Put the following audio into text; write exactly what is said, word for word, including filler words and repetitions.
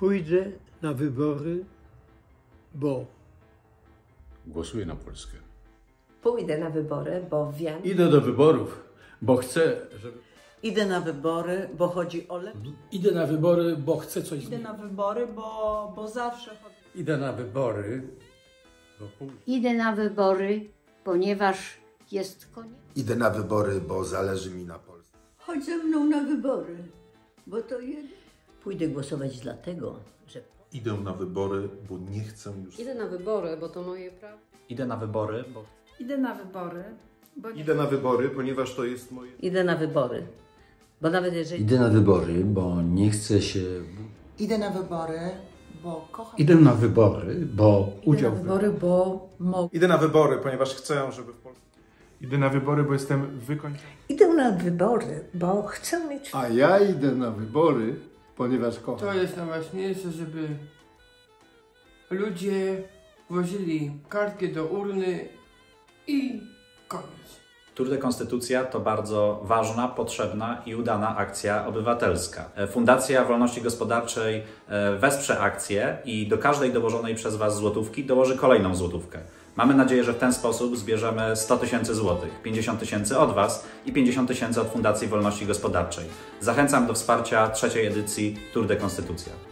pójdę na wybory, bo... Głosuję na Polskę. Pójdę na wybory, bo wiem... Idę do wyborów, bo chcę, żeby... Idę na wybory, bo chodzi o lepiej. Idę na wybory, bo chcę coś... Idę na wybory, bo, bo zawsze chodzi... Idę na wybory, bo... Idę na wybory, ponieważ jest koniec. Idę na wybory, bo zależy mi na Polsce. Chodź ze mną na wybory, bo to jest... Pójdę głosować dlatego, że... Idę na wybory, bo nie chcę już... Idę na wybory, bo to moje prawo. Idę na wybory, bo... Idę na wybory, bo... Idę na wybory, ponieważ to jest moje... Idę na wybory, bo nawet jeżeli... Idę na wybory, bo nie chcę się... Idę na wybory, bo kocham... Idę na wybory, bo udział... Idę na wybory, bo... Idę na wybory, ponieważ chcę, żeby w Polsce... Idę na wybory, bo jestem wykończony. Idę na wybory, bo chcę mieć... A ja idę na wybory, ponieważ kocham. To jest najważniejsze, żeby ludzie włożyli kartkę do urny i koniec. Tour de Konstytucja to bardzo ważna, potrzebna i udana akcja obywatelska. Fundacja Wolności Gospodarczej wesprze akcję i do każdej dołożonej przez Was złotówki dołoży kolejną złotówkę. Mamy nadzieję, że w ten sposób zbierzemy sto tysięcy złotych, pięćdziesiąt tysięcy od Was i pięćdziesiąt tysięcy od Fundacji Wolności Gospodarczej. Zachęcam do wsparcia trzeciej edycji Tour de Konstytucja.